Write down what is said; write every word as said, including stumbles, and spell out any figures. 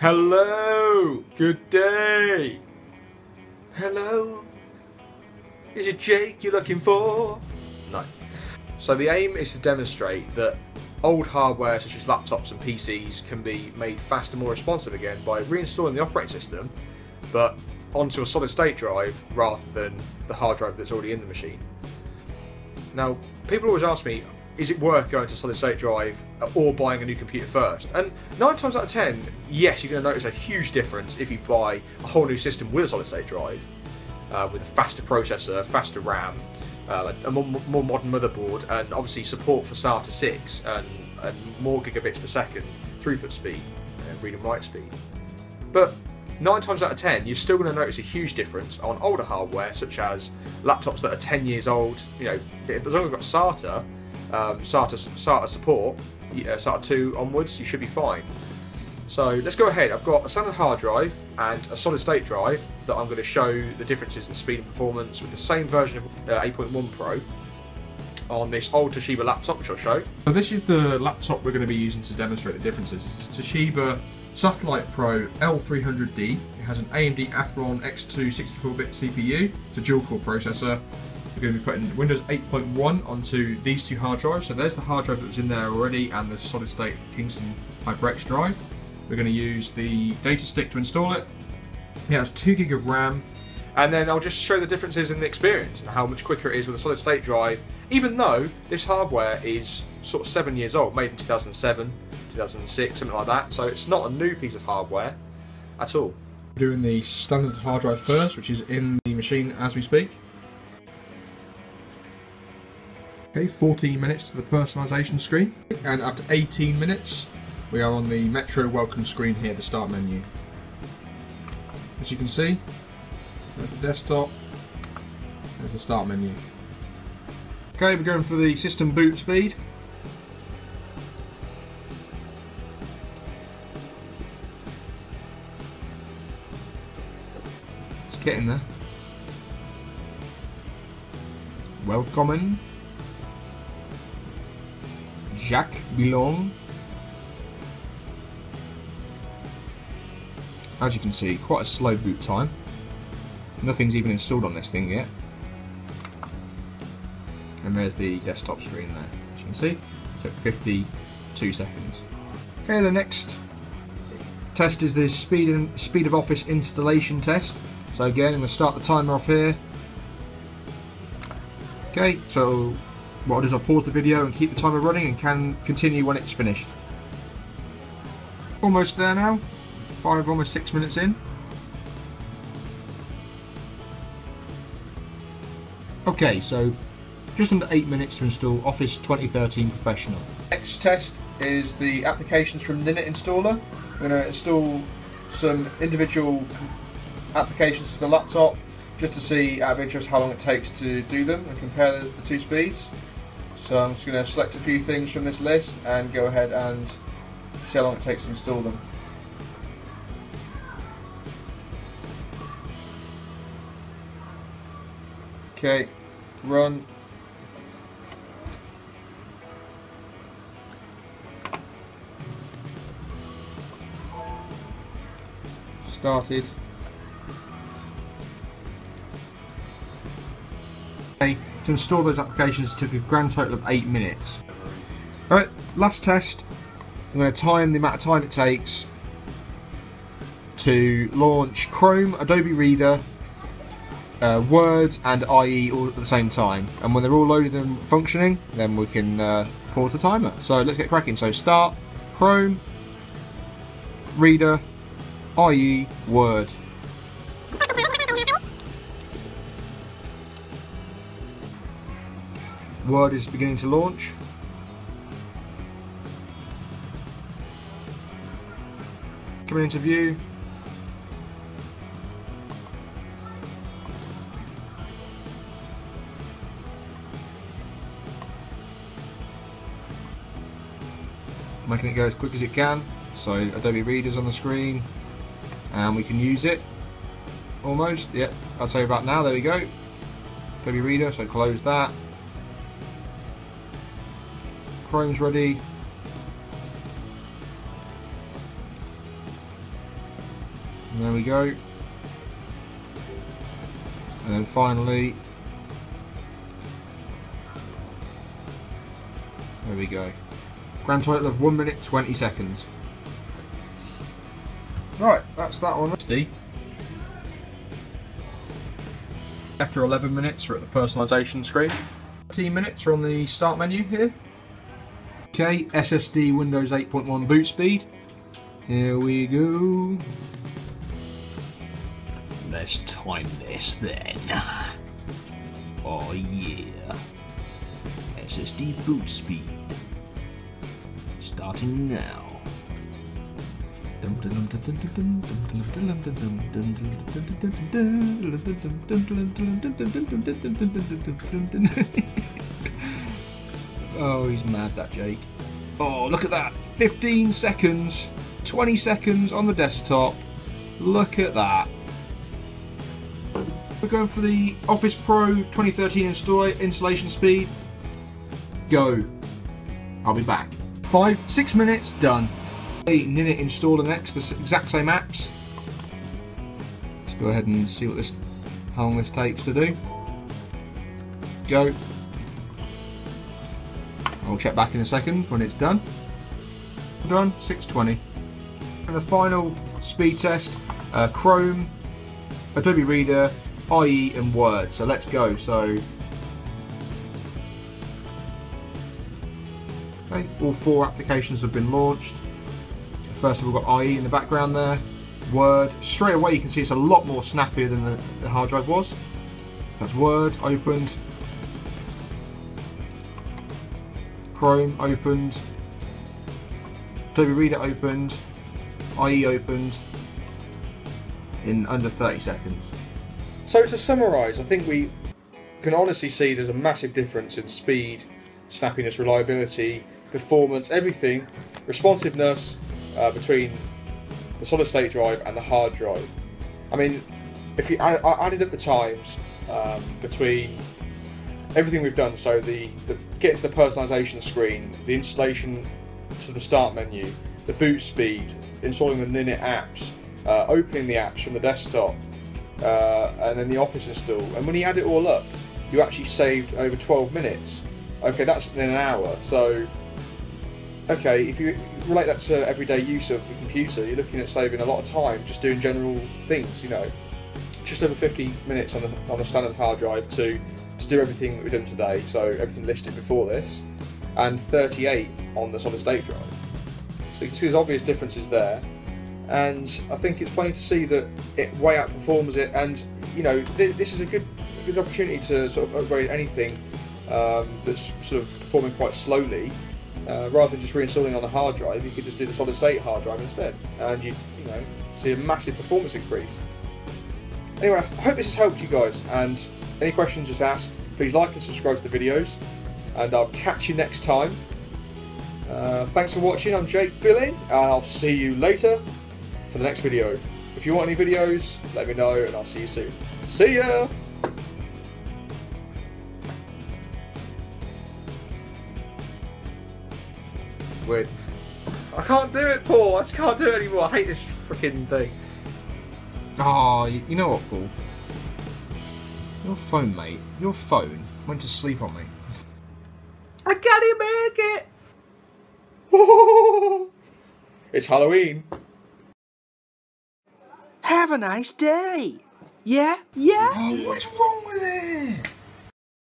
Hello, good day. Hello, is it Jake you're looking for? No. So the aim is to demonstrate that old hardware such as laptops and P Cs can be made fast and more responsive again by reinstalling the operating system, but onto a solid state drive rather than the hard drive that's already in the machine. Now, people always ask me, is it worth going to solid state drive or buying a new computer first? And nine times out of ten, yes, you're going to notice a huge difference if you buy a whole new system with a solid state drive, uh, with a faster processor, faster RAM, uh, a more, more modern motherboard, and obviously support for SATA six and, and more gigabits per second throughput speed and read and write speed. But nine times out of ten, you're still going to notice a huge difference on older hardware, such as laptops that are ten years old. You know, if, as long as you've got SATA, um, SATA, SATA support, uh, SATA two onwards, you should be fine. So let's go ahead. I've got a standard hard drive and a solid state drive that I'm going to show the differences in speed and performance with the same version of uh, eight point one Pro on this old Toshiba laptop, which I'll show. So this is the laptop we're going to be using to demonstrate the differences. It's Toshiba Satellite Pro L three hundred D. It has an A M D Athlon X two sixty-four bit C P U. It's a dual-core processor. We're going to be putting Windows eight point one onto these two hard drives. So there's the hard drive that was in there already and the solid-state Kingston HyperX drive. We're going to use the data stick to install it. It has two gig of RAM. And then I'll just show the differences in the experience and how much quicker it is with a solid-state drive, even though this hardware is sort of seven years old, made in two thousand seven. two thousand six, something like that, so it's not a new piece of hardware at all. We're doing the standard hard drive first, which is in the machine as we speak. Okay, fourteen minutes to the personalisation screen, and after eighteen minutes we are on the Metro welcome screen here, the start menu. As you can see, there's the desktop, there's the start menu. Okay, we're going for the system boot speed. Get in there. Welcome, Jake Billing. As you can see, quite a slow boot time. Nothing's even installed on this thing yet. And there's the desktop screen there. As you can see, it took fifty-two seconds. Okay, the next test is the speed and speed of Office installation test. So again, I'm going to start the timer off here. Okay, so what I'll do is I'll pause the video and keep the timer running and can continue when it's finished. Almost there now, five, almost six minutes in. Okay, so just under eight minutes to install Office twenty thirteen Professional. Next test is the applications from Ninite installer. We're going to install some individual applications to the laptop just to see out of interest how long it takes to do them and compare the, the two speeds. So I'm just going to select a few things from this list and go ahead and see how long it takes to install them. Okay, run. Started. To install those applications took a grand total of eight minutes. Alright, last test. I'm going to time the amount of time it takes to launch Chrome, Adobe Reader, uh, Word and I E all at the same time. And when they're all loaded and functioning, then we can uh, pause the timer. So let's get cracking. So start, Chrome, Reader, I E, Word. Word is beginning to launch. Coming into view. Making it go as quick as it can. So Adobe Reader's on the screen and we can use it almost. Yep, yeah, I'll tell you about now. There we go. Adobe Reader, so close that. Chrome's ready. And there we go. And then finally, there we go. Grand total of one minute twenty seconds. Right, that's that one. After eleven minutes, we're at the personalisation screen. thirteen minutes, we're on the start menu here. Okay, S S D Windows eight point one boot speed. Here we go. Let's time this then. Oh yeah. S S D boot speed. Starting now. Oh, he's mad, that Jake. Oh, look at that. fifteen seconds, twenty seconds on the desktop. Look at that. We're going for the Office Pro twenty thirteen installation speed. Go. I'll be back. Five, six minutes, done. Ninite installer next, the exact same apps. Let's go ahead and see what this, how long this takes to do. Go. I'll check back in a second when it's done. Done. six twenty. And the final speed test: uh, Chrome, Adobe Reader, I E, and Word. So let's go. So. Okay, all four applications have been launched. First of all, we've got I E in the background there, Word. Straight away you can see it's a lot more snappier than the, the hard drive was. That's Word opened, Chrome opened, Adobe Reader opened, I E opened in under thirty seconds. So to summarise, I think we can honestly see there's a massive difference in speed, snappiness, reliability, performance, everything, responsiveness, Uh, between the solid state drive and the hard drive. I mean, if you I, I added up the times um, between everything we've done, so the, the getting to the personalisation screen, the installation to the start menu, the boot speed, installing the Ninite apps, uh, opening the apps from the desktop, uh, and then the Office install. And when you add it all up, you actually saved over twelve minutes. Okay, that's in an hour. So. Okay, if you relate that to everyday use of the computer, you're looking at saving a lot of time just doing general things, you know. Just over fifty minutes on the, on the standard hard drive to, to do everything that we've done today, so everything listed before this, and thirty-eight on the solid state drive. So you can see there's obvious differences there, and I think it's plain to see that it way outperforms it, and, you know, th this is a good, good opportunity to sort of upgrade anything um, that's sort of performing quite slowly. Uh, rather than just reinstalling on a hard drive, you could just do the solid state hard drive instead, and you you know see a massive performance increase. Anyway, I hope this has helped you guys, and any questions just ask. Please like and subscribe to the videos, and I'll catch you next time. Uh, thanks for watching. I'm Jake Billing, and I'll see you later for the next video. If you want any videos, let me know, and I'll see you soon. See ya! Wait. I can't do it, Paul. I just can't do it anymore. I hate this freaking thing. Oh, you, you know what, Paul? Your phone, mate. Your phone went to sleep on me. I can't even make it. It's Halloween. Have a nice day. Yeah? Yeah? Oh, what's wrong?